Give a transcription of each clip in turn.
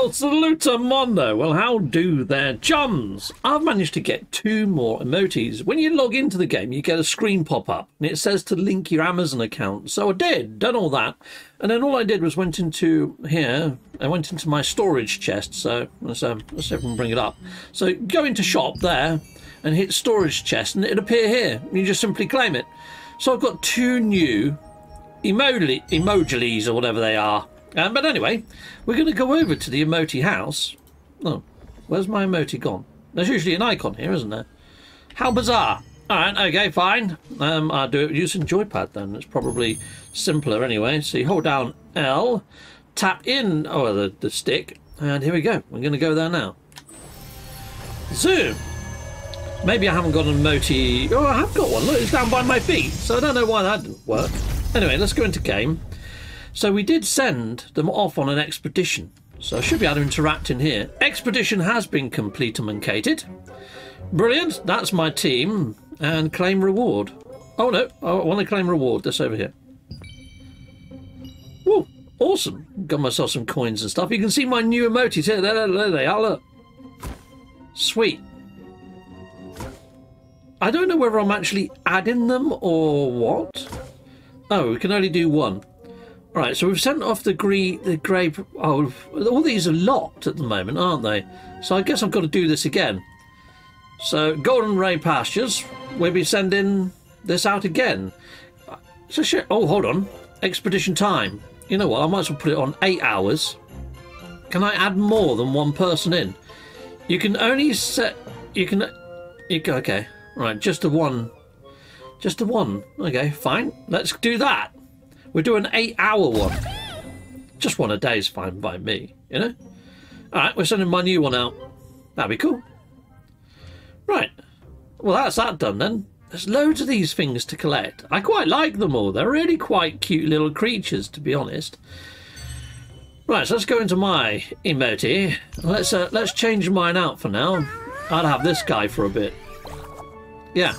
Well, salute to Mondo. Well, how do there, chums? I've managed to get 2 more emotes. When you log into the game, you get a screen pop-up, and it says to link your Amazon account. So I did, done all that. And then all I did was went into here, I went into my storage chest. So let's see if we can bring it up. So go into shop there, and hit storage chest, and it'll appear here. You just simply claim it. So I've got 2 new emojis or whatever they are. But anyway, we're going to go over to the emoji house. Oh, where's my emoji gone? There's usually an icon here, isn't there? How bizarre. All right, okay, fine. I'll do it using joypad then. It's probably simpler anyway. So you hold down L, tap in, oh, the stick, and here we go. We're going to go there now. Zoom. Maybe I haven't got an emoji. Oh, I have got one. Look, it's down by my feet. So I don't know why that didn't work. Anyway, let's go into game. So we did send them off on an expedition. So I should be able to interact in here. Expedition has been completed. Brilliant. That's my team. And claim reward. Oh, no. I want to claim reward. That's over here. Whoa. Awesome. Got myself some coins and stuff. You can see my new emotes here. There they are. Look. Sweet. I don't know whether I'm actually adding them or what. Oh, we can only do one. All right, so we've sent off the grey. Oh, all these are locked at the moment, aren't they? So I guess I've got to do this again. So Golden Ray Pastures, we'll be sending this out again. So shit. Oh, hold on. Expedition time. You know what? I might as well put it on 8 hours. Can I add more than one person in? You can only set. You can. Okay. All right, just the one. Just the one. Okay, fine. Let's do that. We'll do an 8-hour one. Just one a day is fine by me, you know? All right, we're sending my new one out. That'd be cool. Right. Well, that's that done then. There's loads of these things to collect. I quite like them all. They're really quite cute little creatures, to be honest. Right, so let's go into my emoji. Let's change mine out for now. I'll have this guy for a bit. Yeah.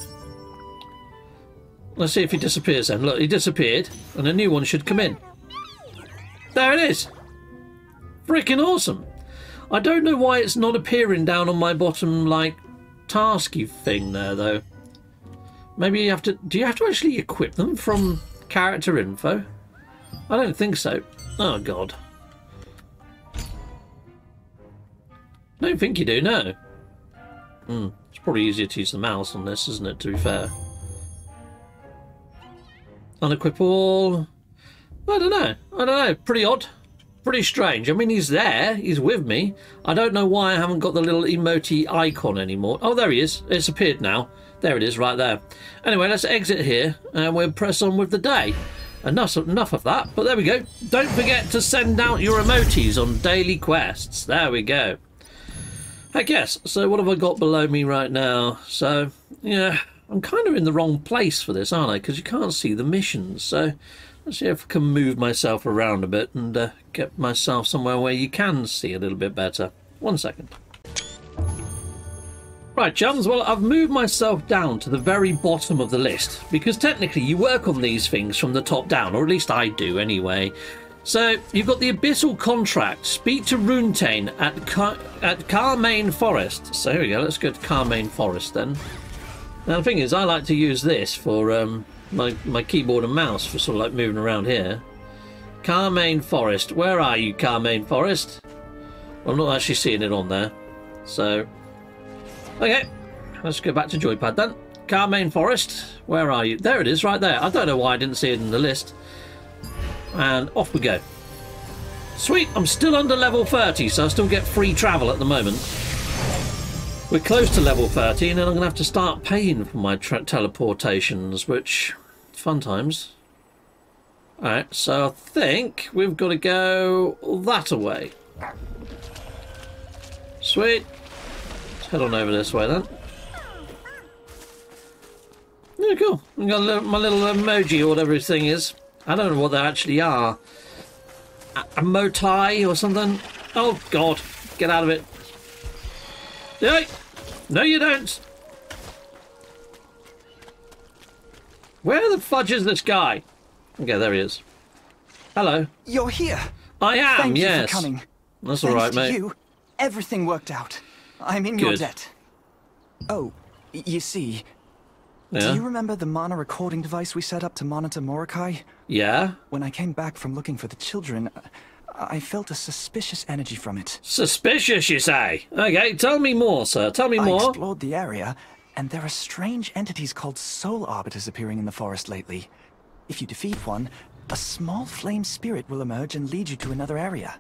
Let's see if he disappears then. Look, he disappeared, and a new one should come in. There it is. Freaking awesome. I don't know why it's not appearing down on my bottom, like, tasky thing there, though. Maybe you have to... Do you have to actually equip them from character info? I don't think so. Oh, God. I don't think you do, no. It's probably easier to use the mouse on this, isn't it, to be fair? Unequip all. I don't know. Pretty odd. Pretty strange. I mean, he's there. He's with me. I don't know why I haven't got the little emoji icon anymore. Oh, there he is. It's appeared now. There it is right there. Anyway, let's exit here and we'll press on with the day. Enough of that. But there we go. Don't forget to send out your emojis on daily quests. There we go. I guess. So what have I got below me right now? So, yeah. I'm kind of in the wrong place for this, aren't I? Because you can't see the missions. So let's see if I can move myself around a bit and get myself somewhere where you can see a little bit better. One second. Right, chums. Well, I've moved myself down to the very bottom of the list because technically you work on these things from the top down, or at least I do anyway. So you've got the Abyssal Contract. Speak to Runetane at Carmine Forest. So here we go. Let's go to Carmine Forest then. Now the thing is, I like to use this for my keyboard and mouse for sort of like moving around here. Carmine Forest. Where are you, Carmine Forest? I'm not actually seeing it on there. So, okay. Let's go back to joypad then. Carmine Forest. Where are you? There it is right there. I don't know why I didn't see it in the list. And off we go. Sweet. I'm still under level 30, so I still get free travel at the moment. We're close to level 30 and then I'm going to have to start paying for my teleportations, which... fun times. Alright, so I think we've got to go that-a-way. Sweet. Let's head on over this way then. Yeah, cool. I've got my little emoji or whatever his thing is. I don't know what they actually are. A motai or something? Oh, God. Get out of it. No, you don't. Where the fudge is this guy? Okay, there he is. Hello. You're here. I am. Thank you for coming. That's all right, mate. You, everything worked out. I'm in your debt. Oh, you see. Yeah. Do you remember the mana recording device we set up to monitor Morokai? Yeah. When I came back from looking for the children, I felt a suspicious energy from it. Suspicious, you say? Okay, tell me more, sir. Tell me more. I explored the area, and there are strange entities called Soul Arbiters appearing in the forest lately. If you defeat one, a small flame spirit will emerge and lead you to another area.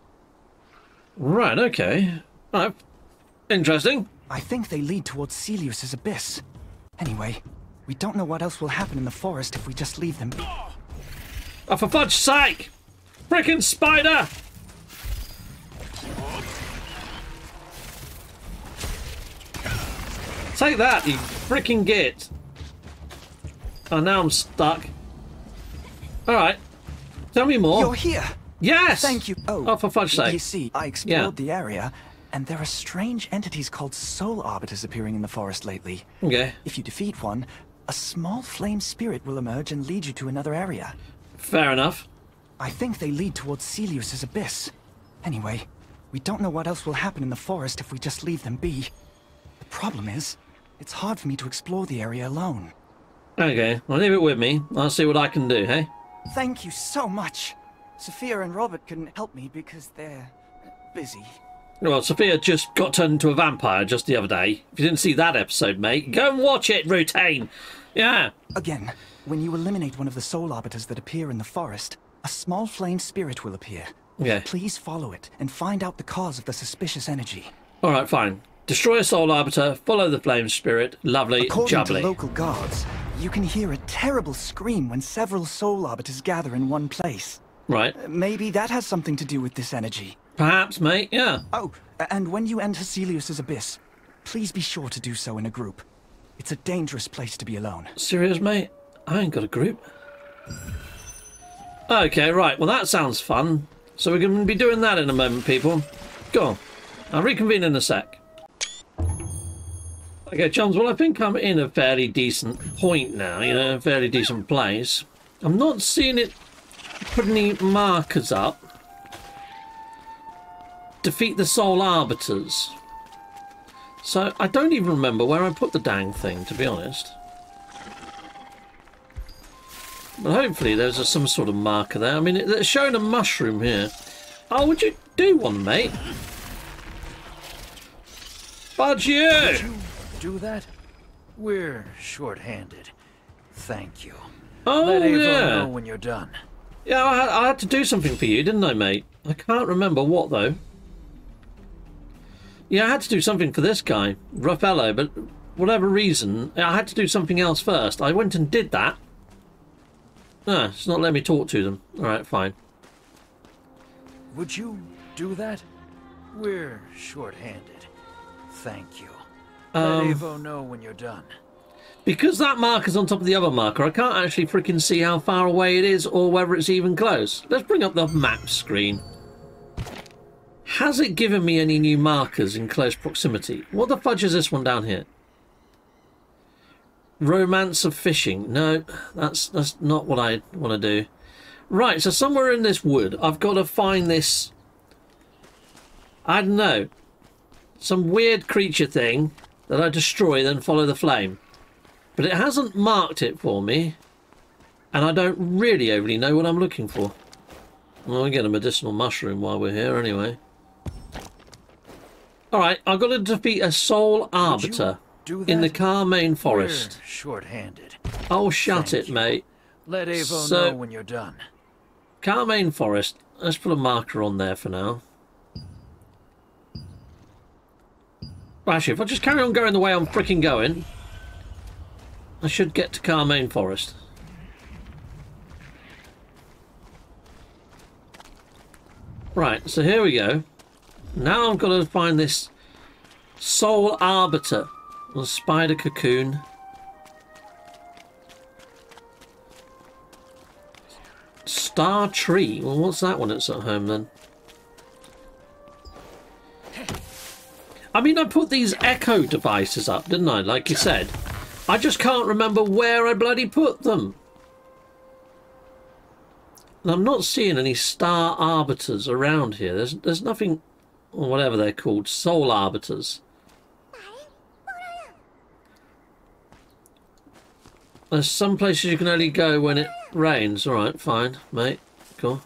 Right, okay. Right. Interesting. I think they lead towards Caelius's Abyss. Anyway, we don't know what else will happen in the forest if we just leave them. Oh, for fudge's sake! Frickin' spider! Take that, you frickin' git. Oh, now I'm stuck. Alright. Tell me more. You're here! Yes! Thank you. Oh, for fudge's sake. You see, I explored the area, and there are strange entities called Soul Arbiters appearing in the forest lately. Okay. If you defeat one, a small flame spirit will emerge and lead you to another area. Fair enough. I think they lead towards Caelius's Abyss. Anyway, we don't know what else will happen in the forest if we just leave them be. The problem is, it's hard for me to explore the area alone. Okay, well, leave it with me. I'll see what I can do, hey? Thank you so much. Sophia and Robert couldn't help me because they're busy. Well, Sophia just got turned into a vampire just the other day. If you didn't see that episode, mate, go and watch it, Runetane. Yeah. Again, when you eliminate one of the Soul Arbiters that appear in the forest, a small flame spirit will appear. Yeah. Please follow it and find out the cause of the suspicious energy. All right, fine. Destroy a Soul Arbiter, follow the flame spirit. Lovely, according jubbly. According to local guards, you can hear a terrible scream when several Soul Arbiters gather in one place. Right. Maybe that has something to do with this energy. Perhaps, mate, yeah. Oh, and when you enter Caelius's Abyss, please be sure to do so in a group. It's a dangerous place to be alone. Serious, mate? I ain't got a group. Okay, right. Well, that sounds fun. So we're going to be doing that in a moment, people. Go on. I'll reconvene in a sec. Okay, chums, well, I think I'm in a fairly decent point now, you know, a fairly decent place. I'm not seeing it put any markers up. Defeat the Soul Arbiters. So I don't even remember where I put the dang thing, to be honest. But hopefully there's some sort of marker there. I mean, it's showing a mushroom here. Oh, would you do one, mate? Fudge you! Would you do that? We're short-handed. Thank you. Oh, let Ava know when you're done. Yeah, I had to do something for you, didn't I, mate? I can't remember what, though. Yeah, I had to do something for this guy, Raffaello, but whatever reason, I had to do something else first. I went and did that. No, it's not letting me talk to them. All right, fine. Would you do that? We're short-handed. Thank you. Let Evo know when you're done. Because that marker's on top of the other marker, I can't actually freaking see how far away it is or whether it's even close. Let's bring up the map screen. Has it given me any new markers in close proximity? What the fudge is this one down here? Romance of Fishing. No, that's not what I want to do. Right, so somewhere in this wood, I've got to find this... I don't know. Some weird creature thing that I destroy, then follow the flame. But it hasn't marked it for me, and I don't really overly know what I'm looking for. Well, I'll get a medicinal mushroom while we're here anyway. Alright, I've got to defeat a Soul Arbiter in the Carmine Forest. Short-handed. Oh, shut it, mate. Let Evo know when you're done. Carmine Forest. Let's put a marker on there for now. Well, actually, if I just carry on going the way I'm freaking going, I should get to Carmine Forest. Right, so here we go. Now I've got to find this Soul Arbiter or spider cocoon. Star Tree. Well, what's that when it's at home then? I mean, I put these echo devices up, didn't I? Like you said. I just can't remember where I bloody put them. And I'm not seeing any Star Arbiters around here. There's nothing or whatever they're called, Soul Arbiters. There's some places you can only go when it rains. Alright, fine, mate. Cool.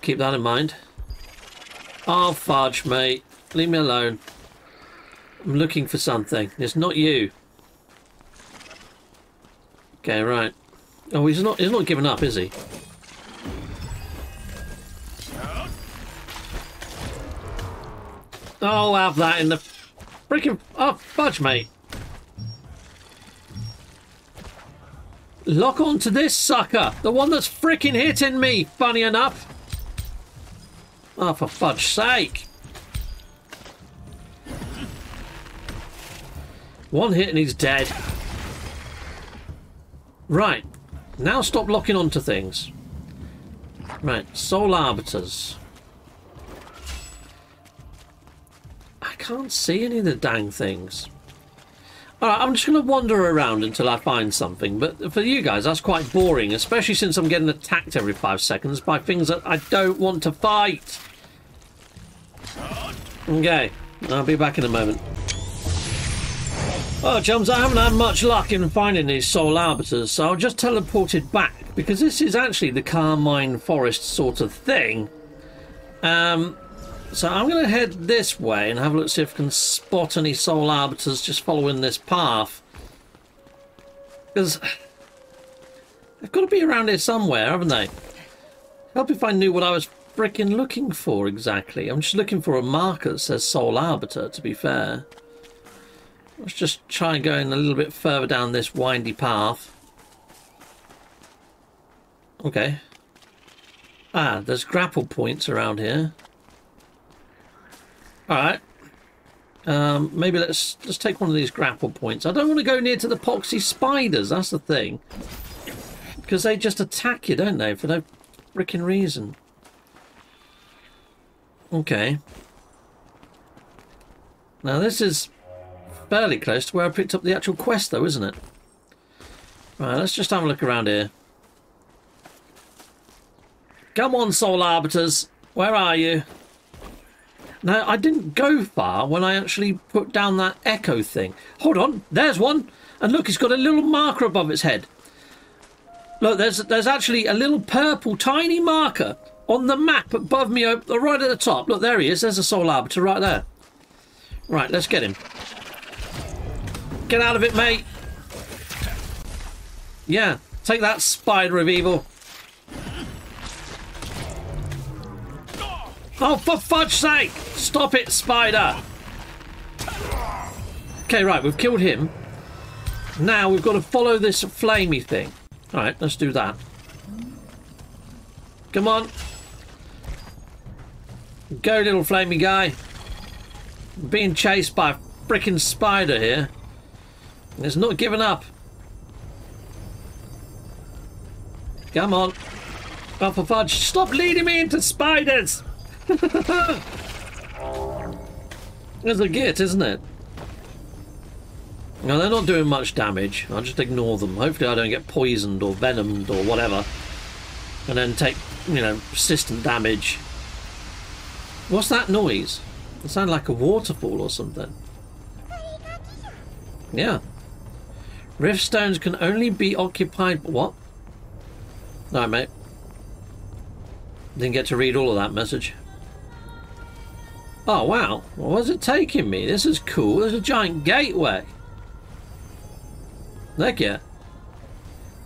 Keep that in mind. Oh, fudge, mate. Leave me alone. I'm looking for something. It's not you. Okay, right. Oh, he's not giving up, is he? I'll have that in the freaking... Oh, fudge, mate. Lock on to this sucker. The one that's freaking hitting me, funny enough. Oh, for fudge's sake. One hit and he's dead. Right. Now stop locking onto things. Right. Soul Arbiters. I can't see any of the dang things. Alright, I'm just going to wander around until I find something, but for you guys that's quite boring, especially since I'm getting attacked every 5 seconds by things that I don't want to fight. Okay, I'll be back in a moment. Oh, chums, I haven't had much luck in finding these Soul Arbiters, so I'll just teleported back, because this is actually the Carmine Forest sort of thing. So I'm going to head this way and have a look, see if I can spot any Soul Arbiters just following this path. Because they've got to be around here somewhere, haven't they? Help if I knew what I was freaking looking for exactly. I'm just looking for a marker that says Soul Arbiter, to be fair. Let's just try going a little bit further down this windy path. Okay. Ah, there's grapple points around here. Alright, maybe let's take one of these grapple points. I don't want to go near to the poxy spiders, that's the thing. Because they just attack you, don't they, for no freaking reason. Okay. Now this is fairly close to where I picked up the actual quest though, isn't it? Right, let's just have a look around here. Come on, Soul Arbiters, where are you? Now, I didn't go far when I actually put down that echo thing. Hold on, there's one. And look, it's got a little marker above its head. Look, there's actually a little purple tiny marker on the map above me, right at the top. Look, there he is. There's a Soul Arbiter right there. Right, let's get him. Get out of it, mate. Yeah, take that, spider of evil. Oh, for fudge's sake! Stop it, spider! Okay, right, we've killed him. Now we've got to follow this flamey thing. Alright, let's do that. Come on. Go, little flamey guy. I'm being chased by a frickin' spider here. It's not giving up. Come on. Oh, for fudge. Stop leading me into spiders! There's a git, isn't it? Now they're not doing much damage. I'll just ignore them. Hopefully I don't get poisoned or venomed or whatever and then take, you know, persistent damage. What's that noise? It sounded like a waterfall or something. Yeah. Rift stones can only be occupied... What? Alright, mate. Didn't get to read all of that message. Oh, wow. Well, where's it taking me? This is cool. There's a giant gateway. Heck yeah.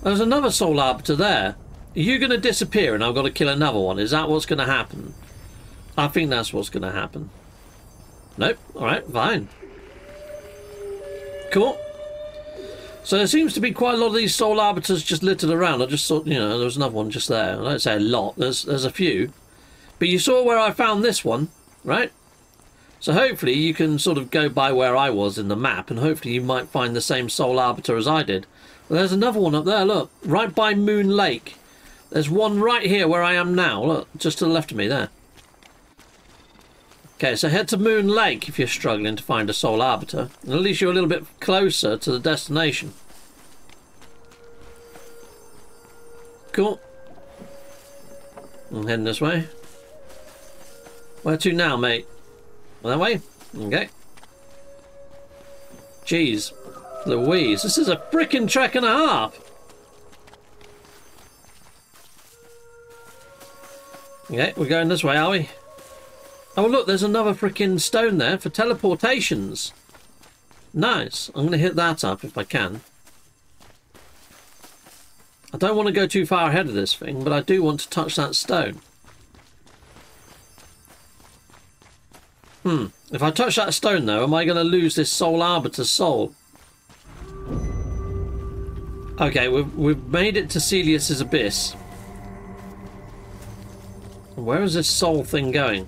There's another Soul Arbiter there. Are you going to disappear and I've got to kill another one? Is that what's going to happen? I think that's what's going to happen. Nope. Alright, fine. Cool. So there seems to be quite a lot of these Soul Arbiters just littered around. I just thought, you know, there was another one just there. I don't say a lot. There's a few. But you saw where I found this one, right? So hopefully you can sort of go by where I was in the map, and hopefully you might find the same Soul Arbiter as I did. Well, there's another one up there, look, right by Moon Lake. There's one right here where I am now, look, just to the left of me there. Okay, so head to Moon Lake if you're struggling to find a Soul Arbiter. And at least you're a little bit closer to the destination. Cool. I'm heading this way. Where to now, mate? That way? Okay. Jeez. Louise, this is a frickin' track and a half! Okay, we're going this way, are we? Oh look, there's another frickin' stone there for teleportations! Nice! I'm gonna hit that up if I can. I don't want to go too far ahead of this thing, but I do want to touch that stone. Hmm. If I touch that stone though, am I going to lose this Soul Arbiter's soul? Okay, we've made it to Caelius's Abyss. Where is this soul thing going?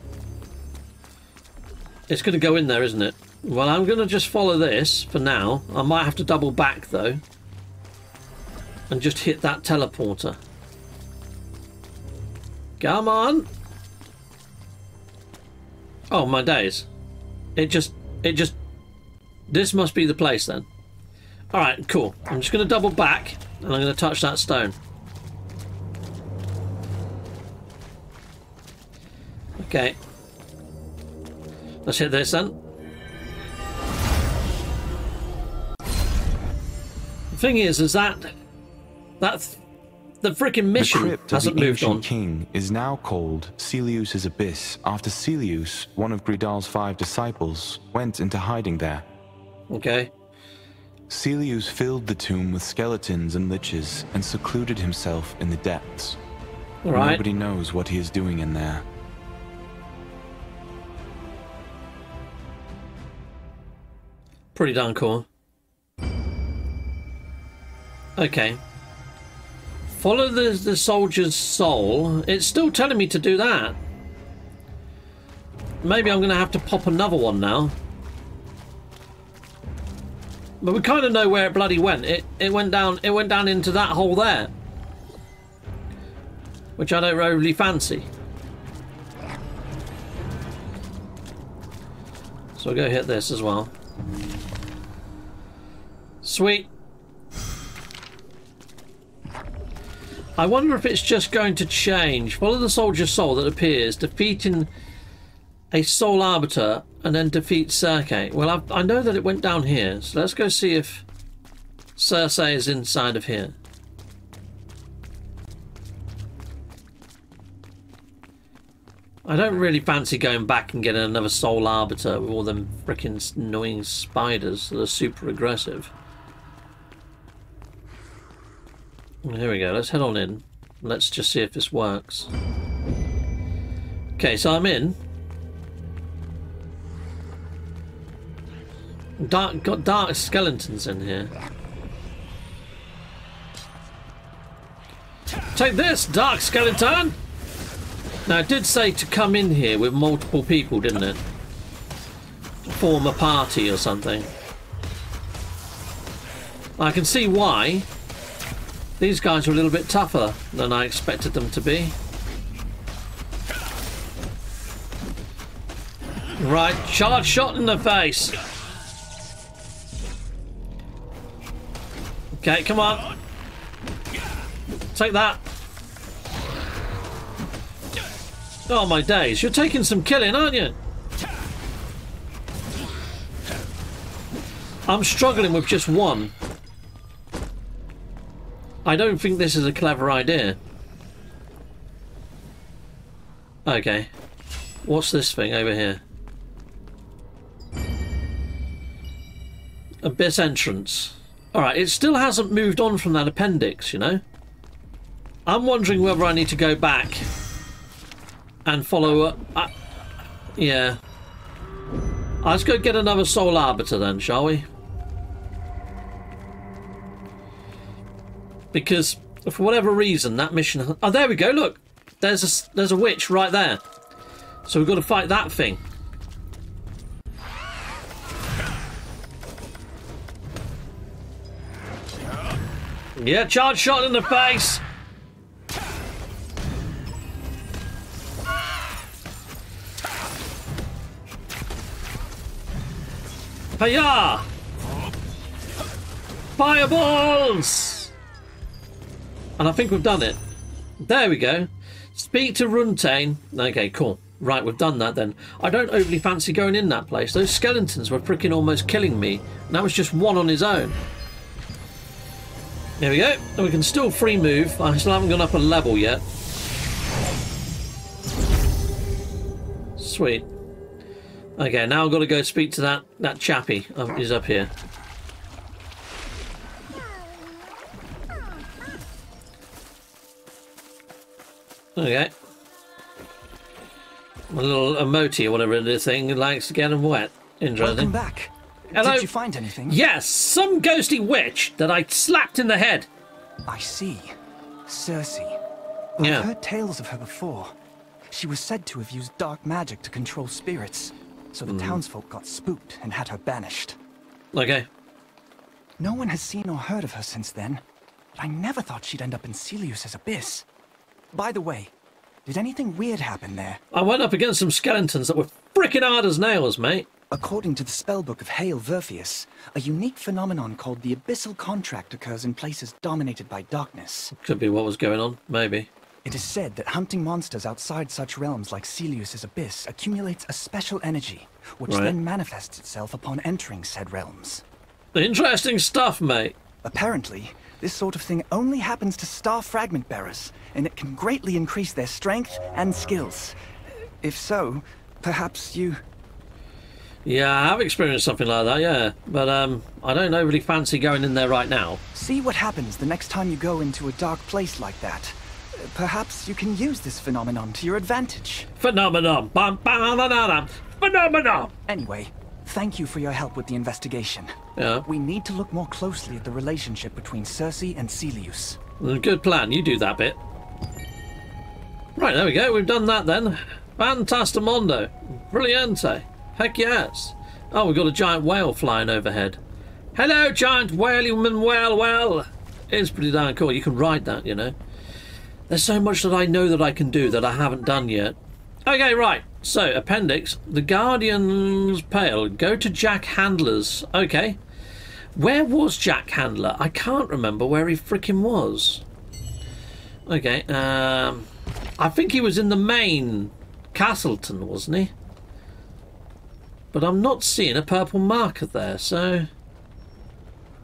It's going to go in there, isn't it? Well, I'm going to just follow this for now. I might have to double back though. And just hit that teleporter. Come on! Oh my days. It just... This must be the place then. Alright, cool. I'm just going to double back and I'm going to touch that stone. Okay. Let's hit this then. The thing is that... That's the freaking mission hasn't moved on. The king is now called Caelius's Abyss after Caelius, one of Gridal's 5 disciples, went into hiding there. Okay. Caelius filled the tomb with skeletons and liches and secluded himself in the depths. All right. Nobody knows what he is doing in there. Pretty darn cool. Okay. Follow the soldier's soul. It's still telling me to do that. Maybe I'm going to have to pop another one now. But we kind of know where it bloody went. It went down into that hole there. Which I don't really fancy. So I'll go hit this as well. Sweet. I wonder if it's just going to change. Follow the soldier's soul that appears, defeating a Soul Arbiter, and then defeat Circe. Well, I know that it went down here, so let's go see if Circe is inside of here. I don't really fancy going back and getting another Soul Arbiter with all them frickin' annoying spiders that are super aggressive. Here we go, let's head on in. Let's just see if this works. Okay, so I'm in. Got dark skeletons in here. Take this, dark skeleton! Now, it did say to come in here with multiple people, didn't it? To form a party or something. I can see why. These guys are a little bit tougher than I expected them to be. Right, charge shot in the face. Okay, come on. Take that. Oh my days, you're taking some killing, aren't you? I'm struggling with just one. I don't think this is a clever idea. Okay. What's this thing over here? Abyss entrance. Alright, it still hasn't moved on from that appendix, you know? I'm wondering whether I need to go back and follow up. Yeah. Let's go get another Soul Arbiter then, shall we? Because, for whatever reason, that mission... Oh, there we go, look! There's a witch right there. So we've got to fight that thing. Yeah, charge shot in the face! Hiya! Fireballs! And I think we've done it. There we go. Speak to Runetane. Okay, cool. Right, we've done that then. I don't overly fancy going in that place. Those skeletons were freaking almost killing me. And that was just one on his own. There we go. And we can still free move. I still haven't gone up a level yet. Sweet. Okay, now I've got to go speak to that chappie. He's up here. Okay. A little emoji or whatever the thing likes to get them wet. Interesting. Welcome back. Hello. Did you find anything? Yes, some ghostly witch that I slapped in the head. I see. Circe. Well, yeah. I've heard tales of her before. She was said to have used dark magic to control spirits, so the townsfolk got spooked and had her banished. Okay. No one has seen or heard of her since then, but I never thought she'd end up in Caelius's Abyss. By the way, did anything weird happen there? I went up against some skeletons that were frickin' hard as nails, mate. According to the spellbook of Hale Verfeus, a unique phenomenon called the Abyssal Contract occurs in places dominated by darkness. Could be what was going on, maybe. It is said that hunting monsters outside such realms like Caelius's Abyss accumulates a special energy, which then manifests itself upon entering said realms. Interesting stuff, mate. Apparently, this sort of thing only happens to star fragment bearers, and it can greatly increase their strength and skills. If so, perhaps you... Yeah, I have experienced something like that, yeah. But I don't overly fancy going in there right now. See what happens the next time you go into a dark place like that. Perhaps you can use this phenomenon to your advantage. Phenomenon. Phenomenon. Anyway, thank you for your help with the investigation. Yeah. We need to look more closely at the relationship between Circe and Caelius. Good plan. You do that bit. Right, there we go. We've done that then. Fantastamondo. Brilliante. Heck yes. Oh, we've got a giant whale flying overhead. Hello, giant whaleman whale whale. It's pretty darn cool. You can ride that, you know. There's so much that I know that I can do that I haven't done yet. Okay, right. So, appendix. The Guardian's Pale. Go to Jack Handler's. Okay. Where was Jack Handler? I can't remember where he freaking was. Okay. I think he was in the main Castleton, wasn't he? But I'm not seeing a purple marker there, so...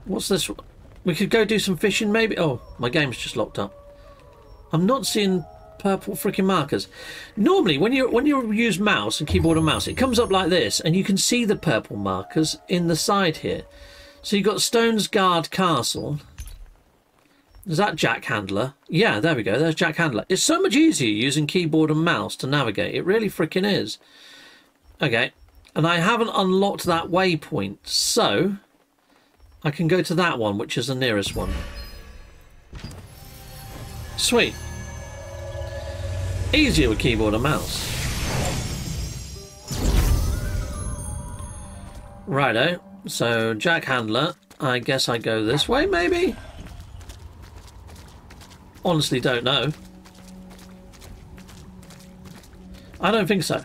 What's this? We could go do some fishing, maybe? Oh, my game's just locked up. I'm not seeing purple freaking markers. Normally, when you use mouse and keyboard and mouse, it comes up like this, and you can see the purple markers in the side here. So you've got Stonesguard Castle. Is that Jack Handler? Yeah, there we go. There's Jack Handler. It's so much easier using keyboard and mouse to navigate. It really freaking is. Okay, and I haven't unlocked that waypoint, so I can go to that one, which is the nearest one. Sweet. Easier with keyboard and mouse. Righto. So, Jack Handler. I guess I go this way, maybe? Honestly, don't know. I don't think so.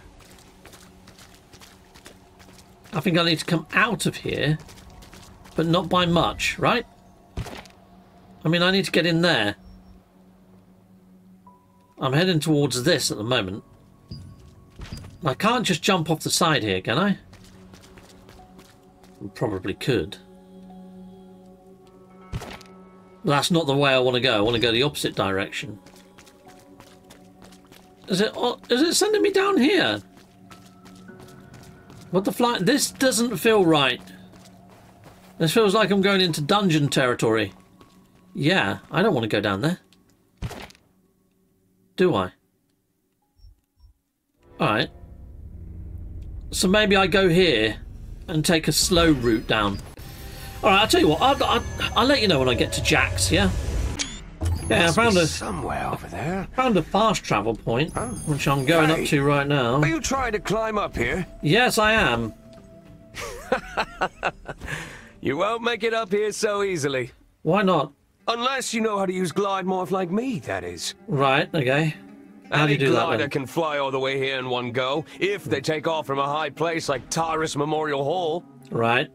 I think I need to come out of here, but not by much, right? I mean, I need to get in there. I'm heading towards this at the moment. I can't just jump off the side here, can I? Probably could. That's not the way I want to go. I want to go the opposite direction. Is it sending me down here? What the fly? This doesn't feel right. This feels like I'm going into dungeon territory. Yeah, I don't want to go down there. Do I? Alright. So maybe I go here and take a slow route down. Alright, I'll tell you what. I'll let you know when I get to Jack's, yeah? Yeah, I found a... somewhere over there. Found a fast travel point, which I'm going up to right now. Are you trying to climb up here? Yes, I am. You won't make it up here so easily. Why not? Unless you know how to use glide morph like me, that is. Right, okay. How do you do that? Any glider can fly all the way here in one go, if they take off from a high place like Taurus Memorial Hall. Right.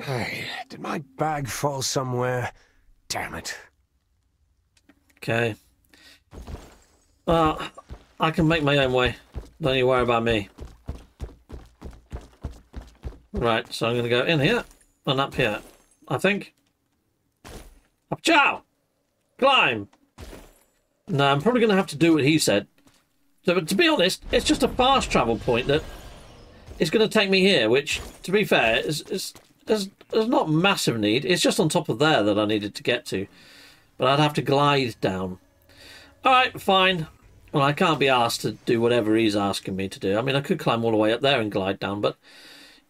Hey, did my bag fall somewhere? Damn it. Okay. I can make my own way. Don't you worry about me. Right, so I'm going to go in here and up here, I think. Up-chow! Climb! No, I'm probably going to have to do what he said. So, but to be honest, it's just a fast travel point that is going to take me here, which, to be fair, there's not massive need. It's just on top of there that I needed to get to. But I'd have to glide down. Alright, fine. Well, I can't be asked to do whatever he's asking me to do. I mean, I could climb all the way up there and glide down, but,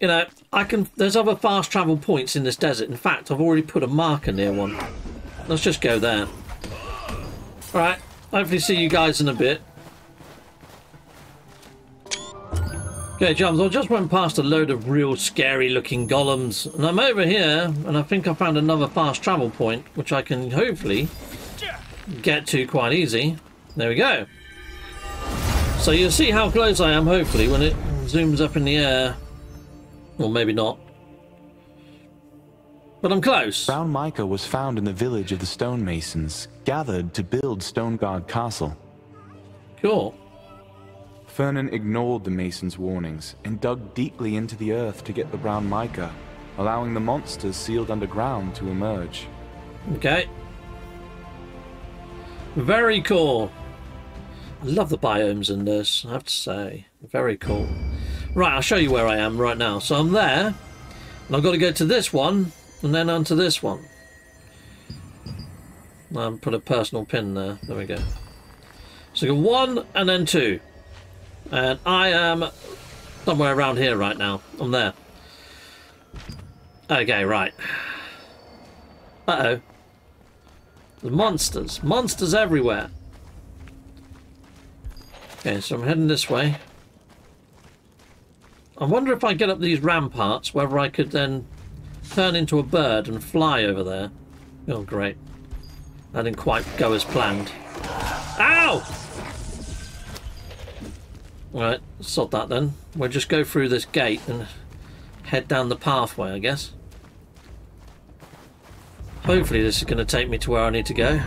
you know, I can. There's other fast travel points in this desert. In fact, I've already put a marker near one. Let's just go there. Alright, hopefully see you guys in a bit. Okay, Jums, I just went past a load of real scary-looking golems, and I'm over here, and I think I found another fast travel point, which I can hopefully get to quite easy. There we go. So you'll see how close I am, hopefully, when it zooms up in the air. Or maybe not. But I'm close. Brown mica was found in the village of the stonemasons, gathered to build Stoneguard Castle. Cool. Fernan ignored the masons' warnings and dug deeply into the earth to get the brown mica, allowing the monsters sealed underground to emerge. Okay. Very cool. I love the biomes in this, I have to say. Very cool. Right, I'll show you where I am right now. So I'm there, and I've got to go to this one, and then onto this one. I'll put a personal pin there. There we go. So I got one, and then two. And I am somewhere around here right now. I'm there. Okay, right. Uh-oh. There's monsters. Monsters everywhere. Okay, so I'm heading this way. I wonder if I get up these ramparts, whether I could then turn into a bird and fly over there. Oh, great. That didn't quite go as planned. Ow! Right, sod that then. We'll just go through this gate and head down the pathway, I guess. Hopefully this is going to take me to where I need to go.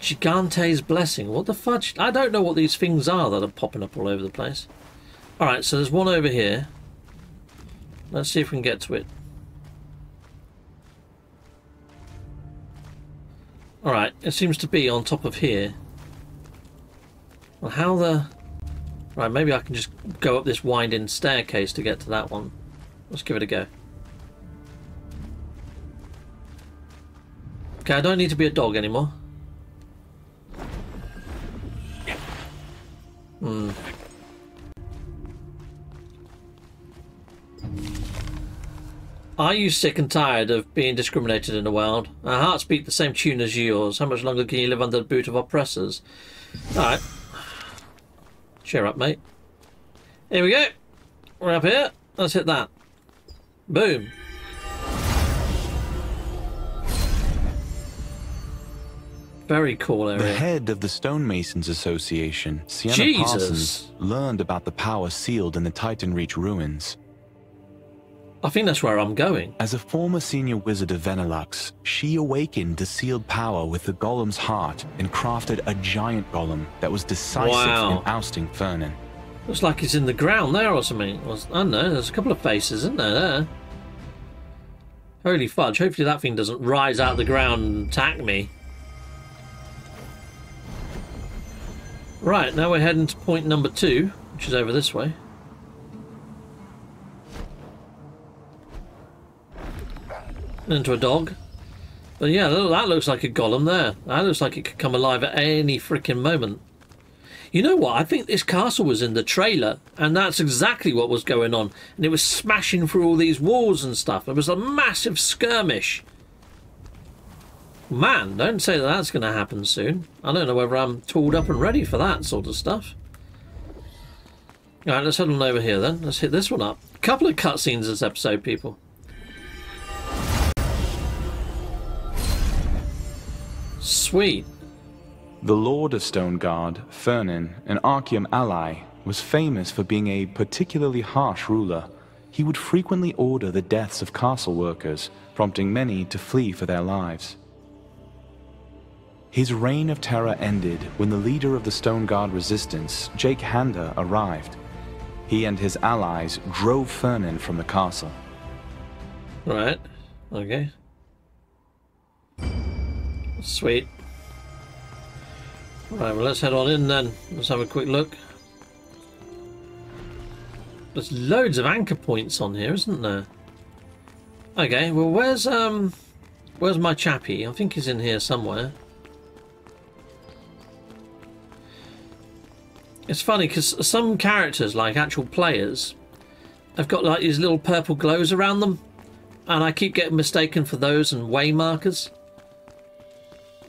Gigante's Blessing. What the fudge? I don't know what these things are that are popping up all over the place. Alright, so there's one over here. Let's see if we can get to it. Alright, it seems to be on top of here. Well, how the... Right, maybe I can just go up this winding staircase to get to that one. Let's give it a go. Okay, I don't need to be a dog anymore. Hmm. Are you sick and tired of being discriminated in the world? Our hearts beat the same tune as yours. How much longer can you live under the boot of oppressors? Alright. Cheer up, mate. Here we go. We're up here. Let's hit that. Boom. Very cool area. The head of the Stonemasons Association, Sienna Parsons, learned about the power sealed in the Titan Reach ruins. I think that's where I'm going. As a former senior wizard of Venalux, she awakened the sealed power with the golem's heart and crafted a giant golem that was decisive in ousting Fernan. Looks like it's in the ground there or something. I don't know, there's a couple of faces, isn't there? Holy fudge, hopefully that thing doesn't rise out of the ground and attack me. Right, now we're heading to point number two, which is over this way. Into a dog. But yeah, that looks like a golem there. That looks like it could come alive at any freaking moment. You know what? I think this castle was in the trailer, and that's exactly what was going on. And it was smashing through all these walls and stuff. It was a massive skirmish. Man, don't say that that's going to happen soon. I don't know whether I'm tooled up and ready for that sort of stuff. Alright, let's head on over here then. Let's hit this one up. A couple of cutscenes this episode, people. Sweet. The Lord of Stoneguard, Fernan, an Archum ally, was famous for being a particularly harsh ruler. He would frequently order the deaths of castle workers, prompting many to flee for their lives. His reign of terror ended when the leader of the Stoneguard resistance, Jack Handler, arrived. He and his allies drove Fernan from the castle. Right. Okay. Sweet. Right, well, let's head on in then. Let's have a quick look. There's loads of anchor points on here, isn't there? Okay, well, where's my chappy? I think he's in here somewhere. It's funny because some characters, like actual players, have got like these little purple glows around them, and I keep getting mistaken for those and way markers.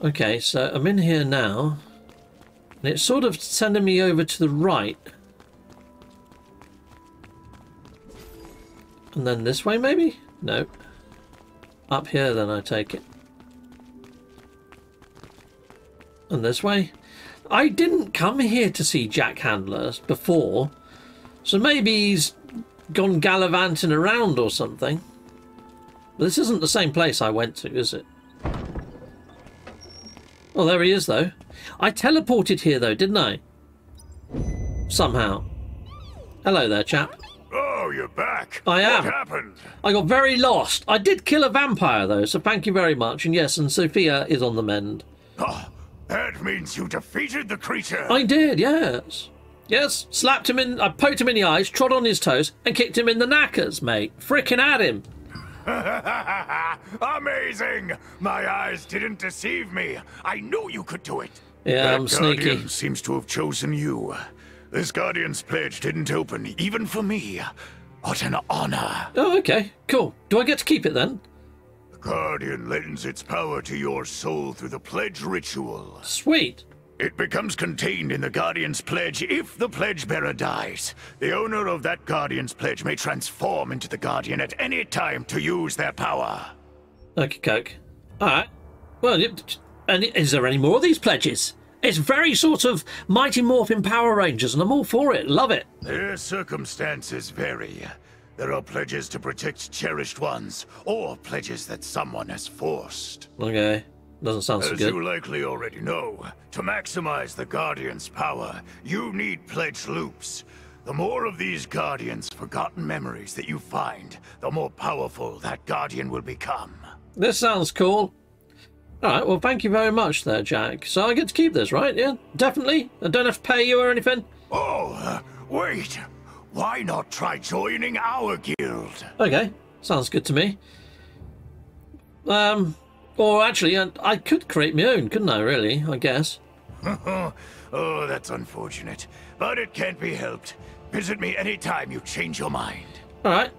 Okay, so I'm in here now, and it's sort of sending me over to the right. And then this way, maybe? No. Up here, then, I take it. And this way? I didn't come here to see Jack Handler before, so maybe he's gone gallivanting around or something. But this isn't the same place I went to, is it? Oh, there he is, though. I teleported here, though, didn't I? Somehow. Hello there, chap. Oh, you're back. I am. What happened? I got very lost. I did kill a vampire, though, so thank you very much. And yes, and Sophia is on the mend. Oh, that means you defeated the creature. I did, yes. Yes, slapped him in, I poked him in the eyes, trod on his toes, and kicked him in the knackers, mate. Frickin' at him. Amazing. My eyes didn't deceive me. I knew you could do it. Yeah, that I'm sneaky. Guardian seems to have chosen you. This Guardian's Pledge didn't open, even for me. What an honor. Oh, okay. Cool. Do I get to keep it, then? The Guardian lends its power to your soul through the Pledge ritual. Sweet. It becomes contained in the Guardian's Pledge if the Pledge bearer dies. The owner of that Guardian's Pledge may transform into the Guardian at any time to use their power. Okey-coke. All right. Well, and is there any more of these pledges? It's very sort of Mighty Morphin Power Rangers, and I'm all for it. Love it. Their circumstances vary. There are pledges to protect cherished ones, or pledges that someone has forced. Okay. Doesn't sound so good. As you likely already know, to maximize the Guardian's power, you need pledge loops. The more of these Guardian's forgotten memories that you find, the more powerful that Guardian will become. This sounds cool. Alright, well, thank you very much there, Jack. So I get to keep this, right? Yeah, definitely. I don't have to pay you or anything. Oh, wait. Why not try joining our guild? Okay, sounds good to me. Or actually, I could create my own, couldn't I, really? I guess. Oh, that's unfortunate. But it can't be helped. Visit me anytime you change your mind. Alright.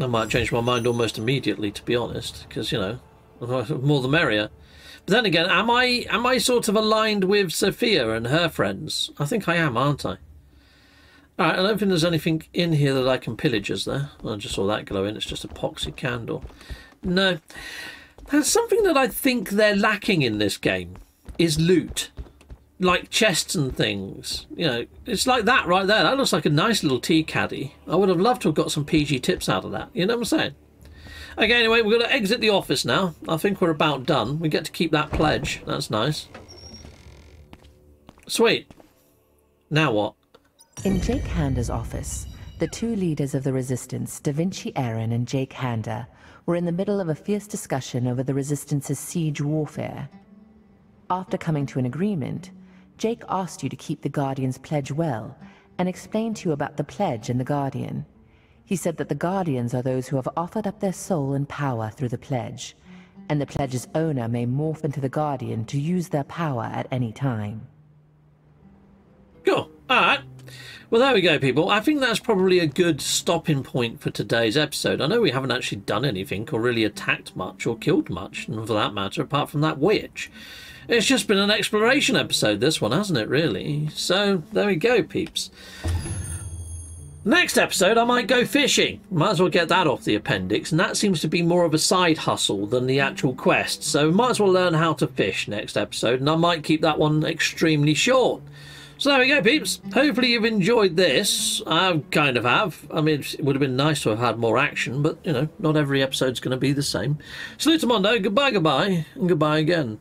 I might change my mind almost immediately, to be honest, because, you know, more the merrier. But then again, am I sort of aligned with Sophia and her friends? I think I am, aren't I? Alright, I don't think there's anything in here that I can pillage, is there? I just saw that glowing. It's just an epoxy candle. No. There's something that I think they're lacking in this game, is loot. Like chests and things. You know, it's like that right there. That looks like a nice little tea caddy. I would have loved to have got some PG tips out of that. You know what I'm saying? Okay, anyway, we're going to exit the office now. I think we're about done. We get to keep that pledge. That's nice. Sweet. Now what? In Jack Handler's office, the two leaders of the Resistance, Da Vinci Aaron and Jack Handler, were in the middle of a fierce discussion over the Resistance's siege warfare. After coming to an agreement, Jack asked you to keep the Guardian's Pledge well and explained to you about the Pledge and the Guardian. He said that the Guardians are those who have offered up their soul and power through the Pledge, and the Pledge's owner may morph into the Guardian to use their power at any time. Cool. All right. Well, there we go, people. I think that's probably a good stopping point for today's episode. I know we haven't actually done anything or really attacked much or killed much, and for that matter, apart from that witch. It's just been an exploration episode, this one, hasn't it, really? So, there we go, peeps. Next episode, I might go fishing. Might as well get that off the appendix, and that seems to be more of a side hustle than the actual quest. So we might as well learn how to fish next episode, and I might keep that one extremely short. So there we go, peeps. Hopefully you've enjoyed this. I kind of have. I mean, it would have been nice to have had more action, but, you know, not every episode's going to be the same. Salute to Mondo. Goodbye, goodbye, and goodbye again.